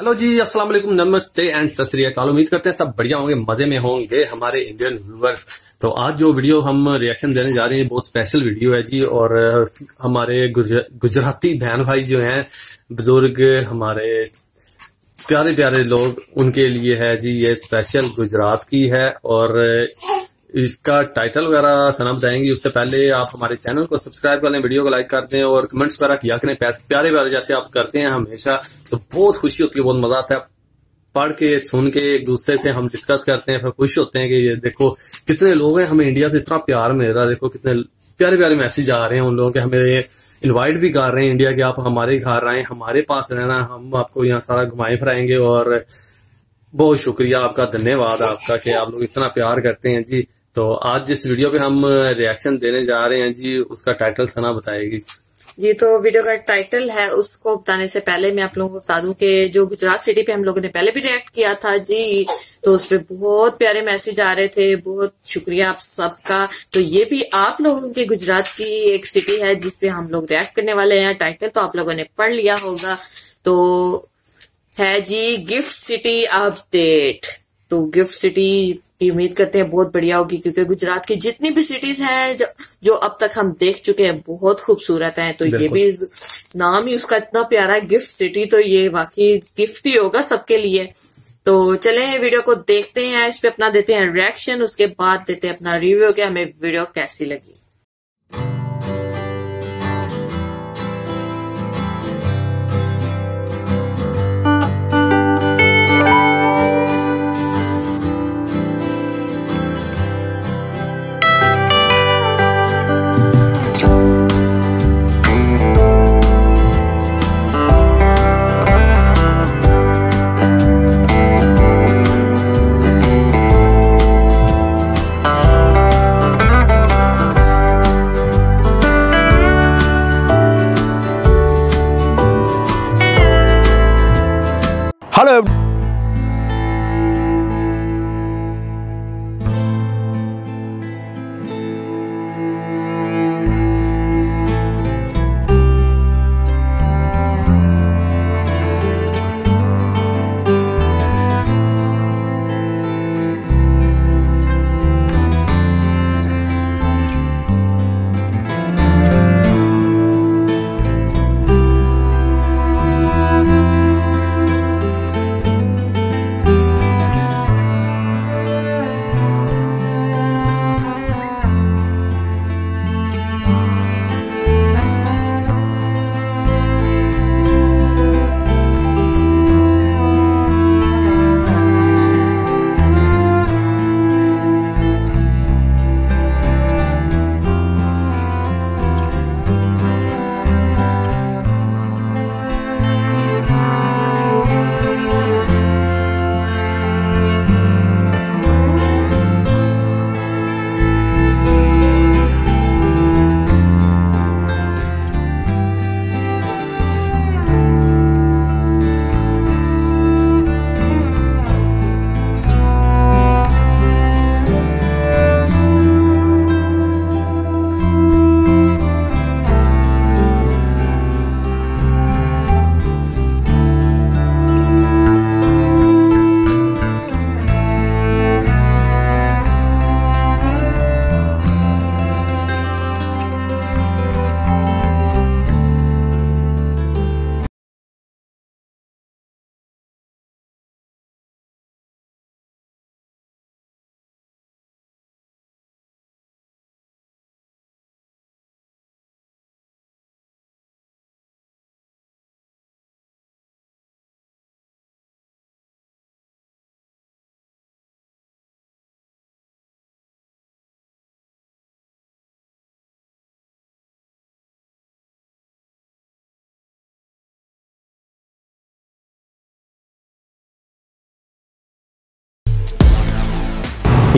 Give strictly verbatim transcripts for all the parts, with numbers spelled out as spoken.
Hello जी, अस्सलाम वालेकुम, नमस्ते एंड सत श्री अकाल। उम्मीद करते हैं सब बढ़िया होंगे, मजे में होंगे हमारे इंडियन व्यूअर्स। तो आज जो वीडियो हम रिएक्शन देने जा रहे हैं बहुत स्पेशल वीडियो है जी, और हमारे गुजर, गुजराती बहन भाई जो हैं, बुजुर्ग, हमारे प्यारे प्यारे लोग, उनके लिए है जी ये स्पेशल, गुजरात की है। और इसका टाइटल वगैरह सना बताएंगी। उससे पहले आप हमारे चैनल को सब्सक्राइब कर लें, वीडियो को लाइक करते हैं और कमेंट्स वगैरह किया करें प्यारे प्यारे, जैसे आप करते हैं हमेशा। तो बहुत खुशी होती है, बहुत मजा आता है पढ़ के, सुन के, एक दूसरे से हम डिस्कस करते हैं, फिर खुश होते हैं कि ये देखो कितने लोग हैं, हमें इंडिया से इतना प्यार मिल रहा है। देखो कितने प्यारे प्यारे मैसेज आ रहे हैं उन लोगों के, हमें इन्वाइट भी कर रहे हैं इंडिया के, आप हमारे घर आए, हमारे पास रहना, हम आपको यहाँ सारा घुमाए फिराएंगे। और बहुत शुक्रिया आपका, धन्यवाद आपका कि आप लोग इतना प्यार करते हैं जी। तो आज जिस वीडियो पे हम रिएक्शन देने जा रहे हैं जी, उसका टाइटल सना बताएगी जी। तो वीडियो का टाइटल है, उसको बताने से पहले मैं आप लोगों को बता दूं कि जो गुजरात सिटी पे हम लोगों ने पहले भी रिएक्ट किया था जी, तो उसपे बहुत प्यारे मैसेज आ रहे थे। बहुत शुक्रिया आप सबका। तो ये भी आप लोगों के गुजरात की एक सिटी है जिसपे हम लोग रिएक्ट करने वाले हैं। टाइटल तो आप लोगों ने पढ़ लिया होगा, तो है जी गिफ्ट सिटी अपडेट। तो गिफ्ट सिटी की उम्मीद करते हैं बहुत बढ़िया होगी, क्योंकि गुजरात की जितनी भी सिटीज हैं जो, जो अब तक हम देख चुके हैं बहुत खूबसूरत हैं। तो ये भी नाम ही उसका इतना प्यारा है, गिफ्ट सिटी, तो ये वाकई गिफ्ट ही होगा सबके लिए। तो चलें वीडियो को देखते हैं, इस पे अपना देते हैं रिएक्शन, उसके बाद देते हैं अपना रिव्यू कि हमें वीडियो कैसी लगी।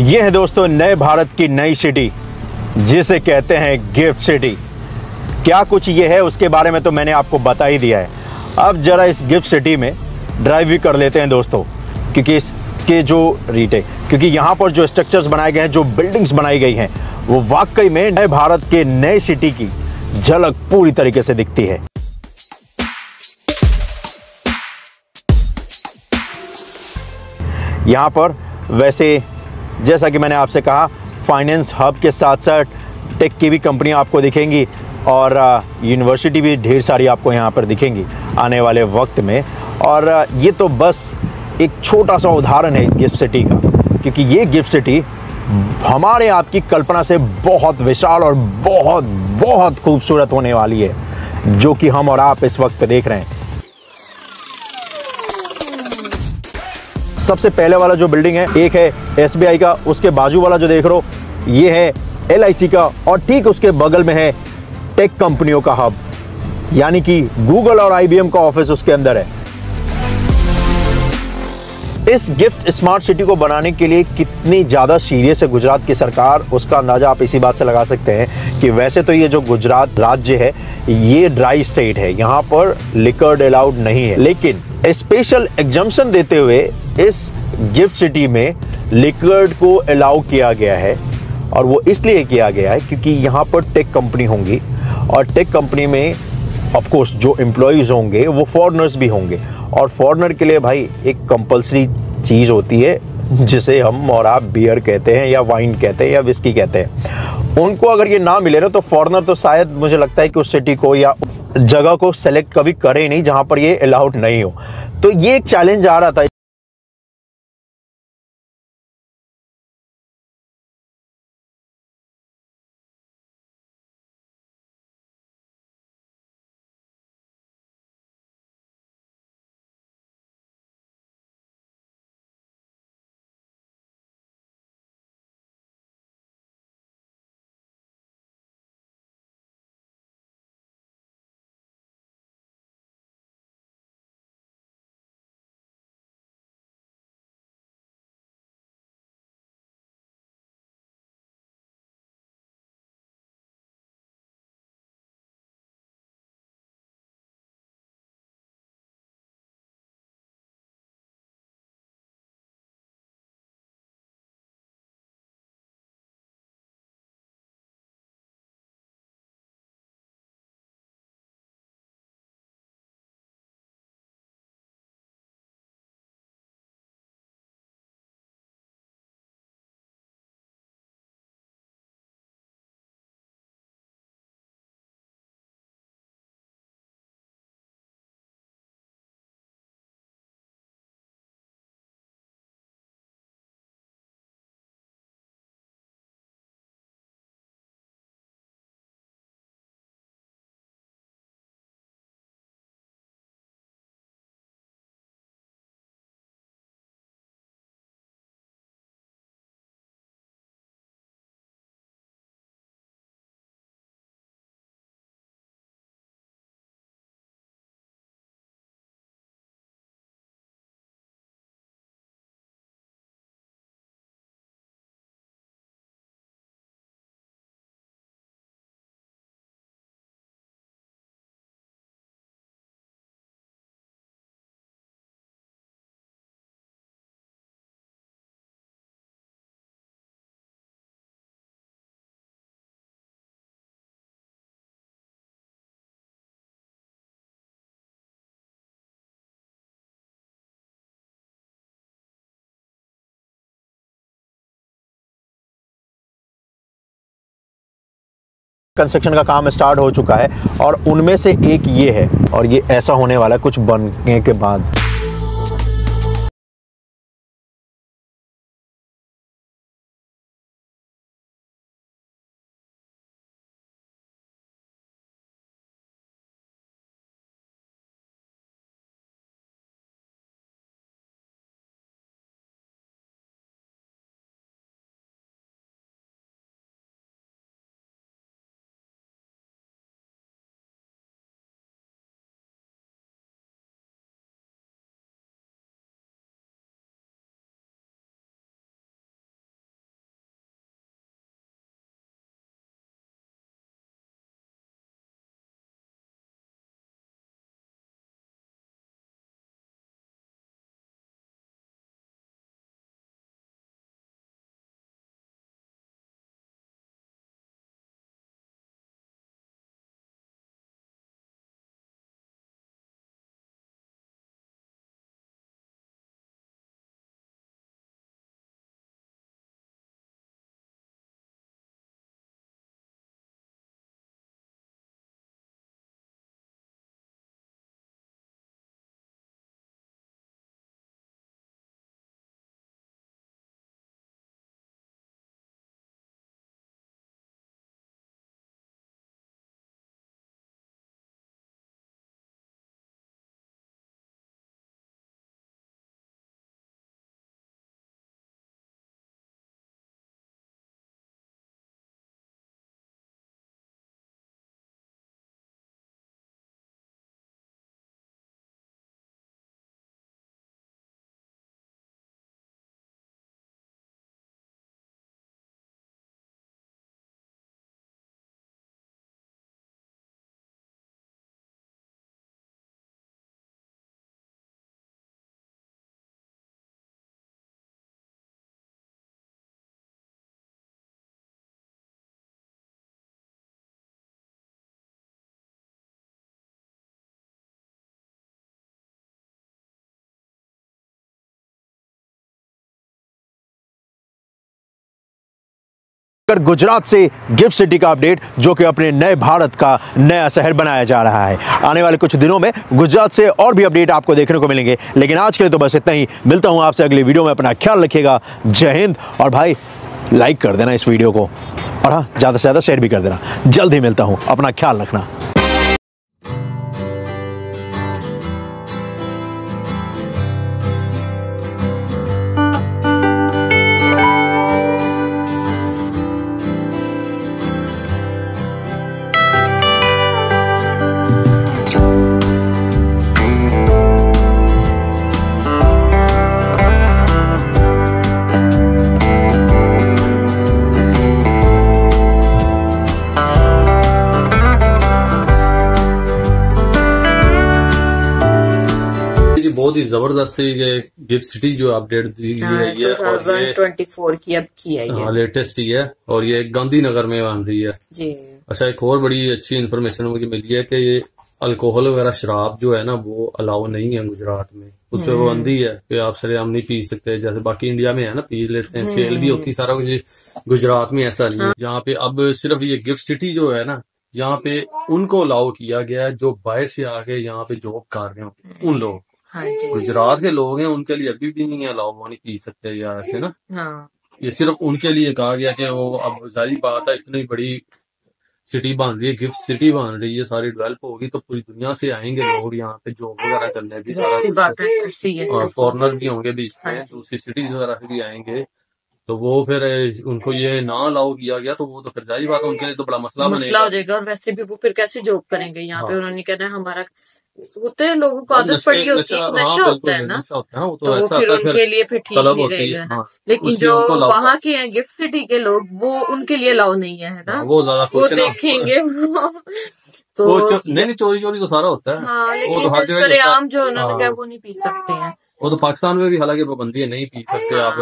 ये है दोस्तों नए भारत की नई सिटी, जिसे कहते हैं गिफ्ट सिटी। क्या कुछ ये है उसके बारे में तो मैंने आपको बता ही दिया है। अब जरा इस गिफ्ट सिटी में ड्राइव भी कर लेते हैं दोस्तों, क्योंकि इसके जो रीटेक क्योंकि यहाँ पर जो स्ट्रक्चर्स बनाए गए हैं, जो बिल्डिंग्स बनाई गई हैं, वो वाकई में नए भारत के नए सिटी की झलक पूरी तरीके से दिखती है। यहाँ पर। वैसे जैसा कि मैंने आपसे कहा, फाइनेंस हब के साथ साथ टेक की भी कंपनियाँ आपको दिखेंगी और यूनिवर्सिटी भी ढेर सारी आपको यहाँ पर दिखेंगी आने वाले वक्त में। और ये तो बस एक छोटा सा उदाहरण है गिफ्ट सिटी का, क्योंकि ये गिफ्ट सिटी हमारे आपकी कल्पना से बहुत विशाल और बहुत बहुत खूबसूरत होने वाली है, जो कि हम और आप इस वक्त देख रहे हैं। सबसे पहले वाला जो बिल्डिंग है, एक है एस बी आई का, उसके बाजू वाला जो देख रहे हो ये है एल आई सी का, और ठीक उसके बगल में है टेक कंपनियों का हब, यानी कि गूगल और आई बी एम का ऑफिस उसके अंदर है। इस गिफ्ट स्मार्ट सिटी को बनाने के लिए कितनी ज़्यादा सीरियस है गुजरात की सरकार, उसका अंदाज़ा आप इसी बात से लगा सकते हैं कि वैसे तो ये जो गुजरात राज्य है ये ड्राई स्टेट है, यहाँ पर लिकर्ड अलाउड नहीं है, लेकिन स्पेशल एग्जम्पशन देते हुए इस गिफ्ट सिटी में लिकर्ड को अलाउ किया गया है। और वो इसलिए किया गया है क्योंकि यहाँ पर टेक कंपनी होंगी और टेक कंपनी में ऑफकोर्स जो एम्प्लॉयज़ होंगे वो फॉरनर्स भी होंगे, और फॉरनर के लिए भाई एक कंपलसरी चीज़ होती है जिसे हम और आप बियर कहते हैं या वाइन कहते हैं या विस्की कहते हैं। उनको अगर ये ना मिले ना तो फॉरनर तो शायद मुझे लगता है कि उस सिटी को या जगह को सेलेक्ट कभी करे ही नहीं जहाँ पर ये अलाउड नहीं हो। तो ये एक चैलेंज आ रहा था। कंस्ट्रक्शन का काम स्टार्ट हो चुका है और उनमें से एक ये है, और ये ऐसा होने वाला है कुछ बनने के बाद। गुजरात से गिफ्ट सिटी का अपडेट, जो कि अपने नए भारत का नया शहर बनाया जा रहा है। आने वाले कुछ दिनों में गुजरात से और भी अपडेट आपको देखने को मिलेंगे, लेकिन आज के लिए तो बस इतना ही। मिलता हूं आपसे अगली वीडियो में। अपना ख्याल रखिएगा। जय हिंद। और भाई लाइक कर देना इस वीडियो को, और हाँ, ज़्यादा से ज़्यादा शेयर भी कर देना। जल्द ही मिलता हूँ। अपना ख्याल रखना। बहुत ही जबरदस्त गिफ्ट सिटी जो अपडेट दी है ये, और ये ट्वेंटी फोर की अब की है, हाँ, लेटेस्ट ही है। और ये गांधीनगर में बन रही है जी। अच्छा, एक और बड़ी अच्छी इन्फॉर्मेशन मुझे मिली है कि ये अल्कोहल वगैरह शराब जो है ना वो अलाउ नहीं है गुजरात में। उस पर पाबंदी है कि आप सरेआम नहीं पी सकते, जैसे बाकी इंडिया में है ना, पी लेते हैं, सेल भी होती सारा कुछ। गुजरात में ऐसा नहीं है। यहाँ पे अब सिर्फ ये गिफ्ट सिटी जो है ना, यहाँ पे उनको अलाउ किया गया है जो बाहर से आके यहाँ पे जॉब कर रहे हो। उन लोग गुजरात के लोग हैं, उनके लिए अभी भी नहीं अलाउ, वो नहीं पी सकते यार ऐसे ना। हाँ। ये सिर्फ उनके लिए कहा गया कि वो, अब जारी बात है, इतनी बड़ी सिटी बन रही है, गिफ्ट सिटी बन रही है, सारी डेवलप होगी तो पूरी दुनिया से आएंगे लोग यहाँ पे जॉब वगैरह करने भी, सारा फॉरनर भी होंगे बीच में, दूसरी सिटीज वगैरह से भी आएंगे। तो वो फिर उनको ये ना अलाउ किया गया तो वो तो फिर जारी बात है, उनके लिए तो बड़ा मसला मसला हो जाएगा। और वैसे भी वो फिर कैसे जॉब करेंगे यहाँ पे। उन्होंने कहना हमारा होते हैं लोगों को आदत पड़ी होती है, नशा होता है ना, तो वो फिर उनके लिए फिर ठीक नहीं रहेगा। लेकिन जो वहाँ के हैं गिफ्ट सिटी के लोग, वो उनके लिए अलाउ नहीं है ना, वो देखेंगे तो नहीं। चोरी चोरी तो सारा होता है, लेकिन सरेआम जो उन्होंने कहा वो नहीं पी सकते हैं। वो तो पाकिस्तान में भी हालांकि पाबंदी है, नहीं पी सकते आप,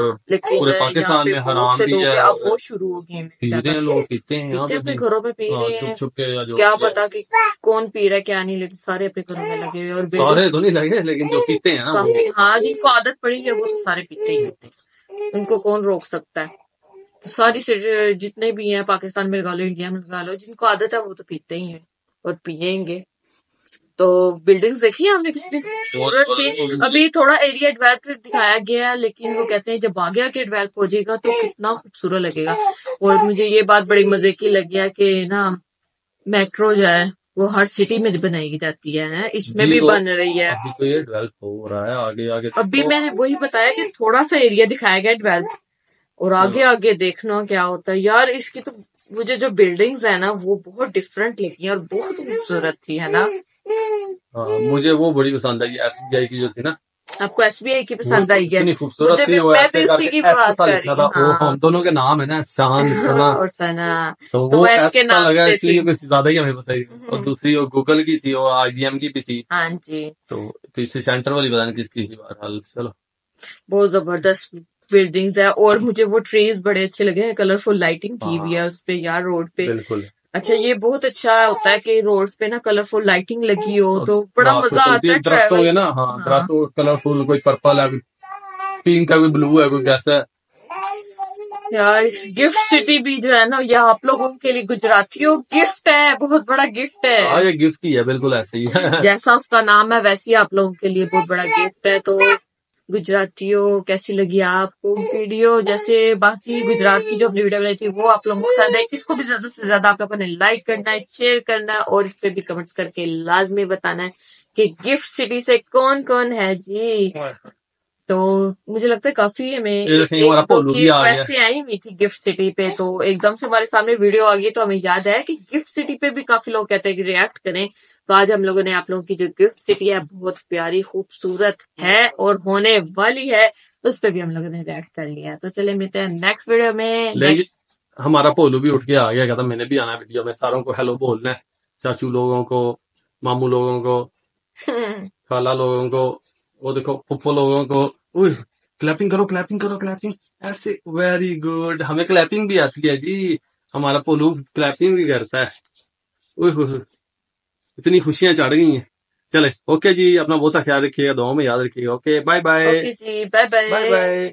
पूरे पाकिस्तान में हराम भी है। अब वो शुरू हो गए, पी रहे हैं लोग, पीते हैं अपने घरों पे, पी रहे हैं छुप के, क्या पता कि कौन पी रहा है क्या नहीं, लेकिन सारे अपने घरों में लगे हुए। और सारे तो नहीं लगे, लेकिन जो पीते हैं ना, हाँ, जिनको आदत पड़ी है वो तो सारे पीते ही होते हैं, उनको कौन रोक सकता है। तो सारी जितने भी हैं पाकिस्तान में लगा लो, इंडिया में लगा लो, जिनको आदत है वो तो पीते ही है और पियेंगे। तो बिल्डिंग्स देखी हमने कितनी खूबसूरत थी। अभी थोड़ा एरिया डेवलप दिखाया गया है, लेकिन वो कहते हैं जब आगे आके डेवलप हो जाएगा तो कितना खूबसूरत लगेगा। और मुझे ये बात बड़ी मजे की लगी है कि ना मेट्रो जो है वो हर सिटी में बनाई जाती है, इसमें भी बन रही है, अभी तो ये डेवलप हो रहा है आगे आगे। अभी मैंने वही बताया कि थोड़ा सा एरिया दिखाया गया डेवलप, और आगे आगे देखना क्या होता है यार। इसकी तो मुझे जो बिल्डिंग्स है ना वो बहुत डिफरेंट लगी और बहुत खूबसूरत थी, है ना। आ, मुझे वो बड़ी पसंद आई, एसबीआई की जो थी ना। आपको एसबीआई की पसंद आई है? इतनी खूबसूरत थी वो, ऐसे करके एस सा लिखा था। वो हम दोनों के नाम है ना, शान सना और सना, तो वो एस के नाम लगा, इसलिए कुछ ज्यादा ही हमें पता है। और दूसरी वो गूगल की थी, वो आईबीएम की भी थी। हाँ जी, तो इससे सेंटर वाली पता नहीं किसकी थी। बहरहाल चलो, बहुत जबरदस्त बिल्डिंग्स है। और मुझे वो ट्रीज बड़े अच्छे लगे हैं, कलरफुल लाइटिंग की हुई है उसपे यार, रोड पे। बिल्कुल अच्छा, ये बहुत अच्छा होता है कि रोड पे ना कलरफुल लाइटिंग लगी हो तो बड़ा मजा आता है। दरख्त हो गए ना, हाँ, दरख्त हो कलरफुल, कोई पर्पल है, कोई पिंक है, कोई ब्लू है, कोई कैसा है यार। गिफ्ट सिटी भी जो है ना, ये आप लोगों के लिए गुजरातियों गिफ्ट है, बहुत बड़ा गिफ्ट है। हाँ, ये गिफ्ट ही है, बिल्कुल ऐसे ही है। जैसा उसका नाम है वैसे ही आप लोगों के लिए बहुत बड़ा गिफ्ट है। तो गुजरातियों, कैसी लगी आपको वीडियो? जैसे बाकी गुजरात की जो अपनी वीडियो बनाई थी वो आप लोगों को पसंद आई, इसको भी ज्यादा से ज्यादा आप लोगों ने लाइक करना है, शेयर करना है, और इस पे भी कमेंट्स करके लाजमी बताना है कि गिफ्ट सिटी से कौन कौन है जी। तो मुझे लगता है काफी हमें रिक्वेस्टें आई हुई थी गिफ्ट सिटी पे, तो एकदम से हमारे सामने वीडियो आ गई, तो हमें याद आया कि गिफ्ट सिटी पे भी काफी लोग कहते हैं कि रिएक्ट करें। तो आज हम लोगों ने आप लोगों की जो गिफ्ट सिटी है बहुत प्यारी, खूबसूरत है और होने वाली है, उस पे भी हम लोगों ने रिएक्ट कर लिया। तो चले मिलते हैं नेक्स्ट वीडियो में। नेक्स्ट हमारा भोलू भी उठ के आ गया, कहता मैंने भी आना वीडियो में। सारों को हेलो बोलना है, चाचू लोगों को, मामू लोगों को, खाला लोगों को, वो देखो पप्पो लोगों को। उह, क्लैपिंग करो, क्लैपिंग करो, क्लैपिंग ऐसे, वेरी गुड। हमें क्लैपिंग भी आती है जी, हमारा पोलू क्लैपिंग भी करता है। उह, इतनी खुशियां चढ़ गई हैं। चले ओके जी, अपना बहुत सा ख्याल रखिएगा, दुआओं में याद रखिएगा। Okay, bye bye. ओके जी, बाय बाय, बाय बाय।